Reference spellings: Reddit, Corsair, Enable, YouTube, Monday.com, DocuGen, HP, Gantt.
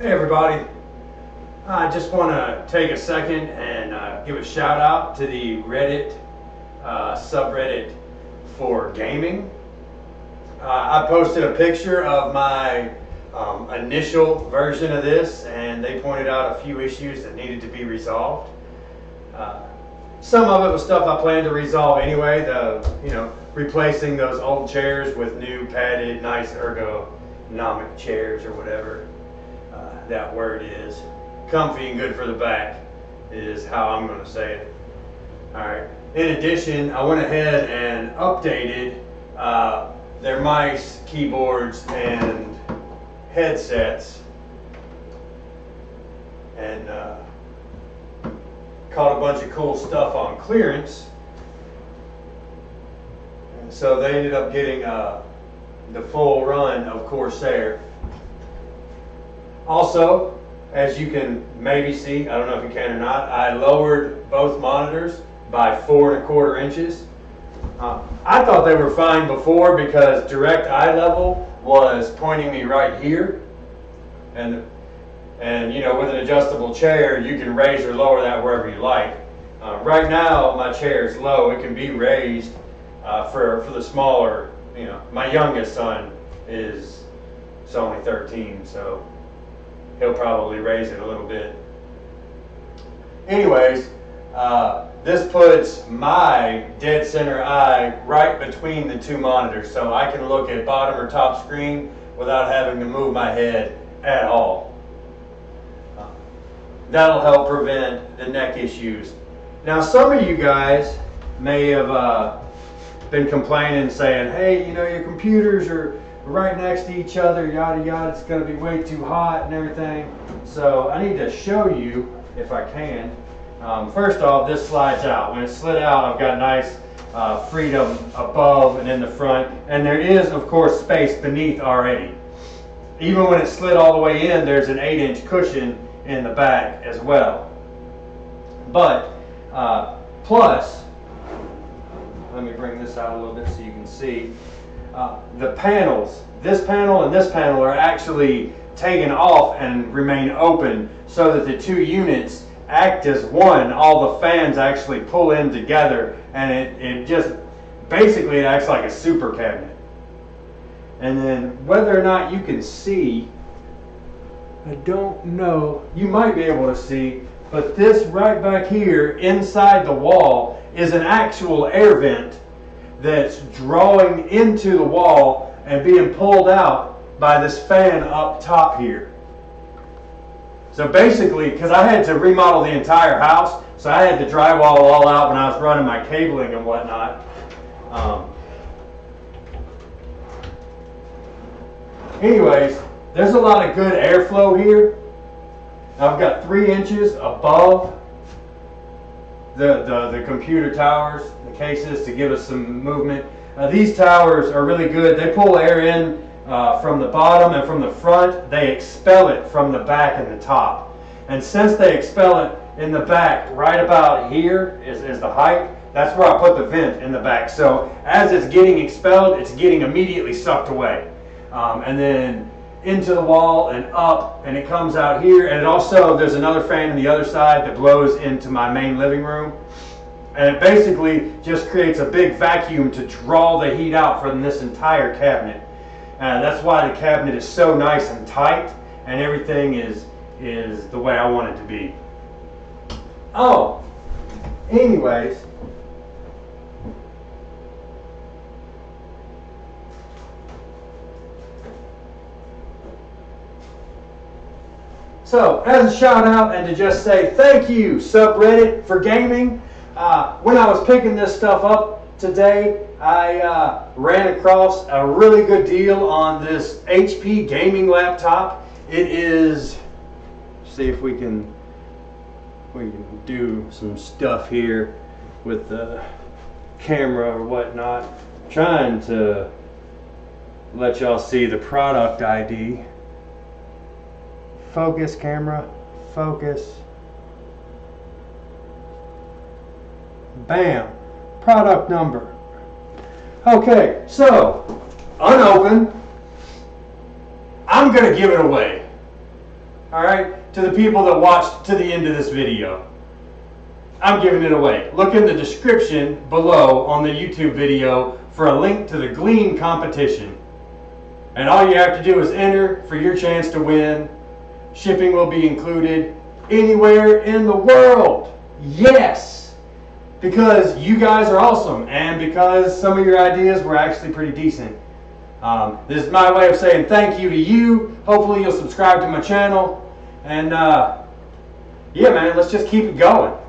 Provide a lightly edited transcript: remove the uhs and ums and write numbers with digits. Hey everybody, I just want to take a second and give a shout out to the Reddit subreddit for gaming. I posted a picture of my initial version of this and they pointed out a few issues that needed to be resolved. Some of it was stuff I planned to resolve anyway, replacing those old chairs with new padded, nice ergonomic chairs or whatever. That word is comfy and good for the back is how I'm going to say it. Alright, in addition, I went ahead and updated their mice, keyboards, and headsets and caught a bunch of cool stuff on clearance, and so they ended up getting the full run of Corsair. Also, as you can maybe see, I don't know if you can or not, I lowered both monitors by 4 1/4 inches. I thought they were fine before because direct eye level was pointing me right here. And you know, with an adjustable chair, you can raise or lower that wherever you like. Right now, my chair is low. It can be raised for the smaller, you know, my youngest son is only 13, so he'll probably raise it a little bit. Anyways, this puts my dead center eye right between the two monitors, so I can look at bottom or top screen without having to move my head at all. That'll help prevent the neck issues. Now, some of you guys may have been complaining, saying, hey, you know, your computers are right next to each other, yada yada, it's going to be way too hot and everything. So I need to show you if I can. First off, this slides out. When it slid out, I've got nice freedom above and in the front, and there is of course space beneath already. Even when it slid all the way in, there's an 8-inch cushion in the back as well. But plus, let me bring this out a little bit so you can see. The panels, this panel and this panel, are actually taken off and remain open so that the two units act as one. All the fans actually pull in together, and it just basically acts like a super cabinet. And then whether or not you can see, I don't know, you might be able to see, but this right back here inside the wall is an actual air vent that's drawing into the wall and being pulled out by this fan up top here. So basically, because I had to remodel the entire house, so I had to drywall all out when I was running my cabling and whatnot. Anyways, there's a lot of good airflow here. I've got 3 inches above the computer towers, the cases, to give us some movement. These towers are really good. They pull air in from the bottom and from the front. They expel it from the back and the top. And since they expel it in the back, right about here is the height. That's where I put the vent in the back. So as it's getting expelled, it's getting immediately sucked away. And then into the wall and up, and it comes out here. And also there's another fan on the other side that blows into my main living room, and it basically just creates a big vacuum to draw the heat out from this entire cabinet. And that's why the cabinet is so nice and tight, and everything is the way I want it to be. Oh, anyways, so, as a shout out and to just say thank you, subreddit for gaming. When I was picking this stuff up today, I ran across a really good deal on this HP gaming laptop. It is, see if we can do some stuff here with the camera or whatnot. I'm trying to let y'all see the product ID. Focus, camera, focus. Bam, product number. Okay, so unopened, I'm gonna give it away. all right, to the people that watched to the end of this video. I'm giving it away. Look in the description below on the YouTube video for a link to the Glean competition. And all you have to do is enter for your chance to win. Shipping will be included anywhere in the world. Yes! Because you guys are awesome, and because some of your ideas were actually pretty decent. This is my way of saying thank you to you. Hopefully you'll subscribe to my channel. And yeah, man, let's just keep it going.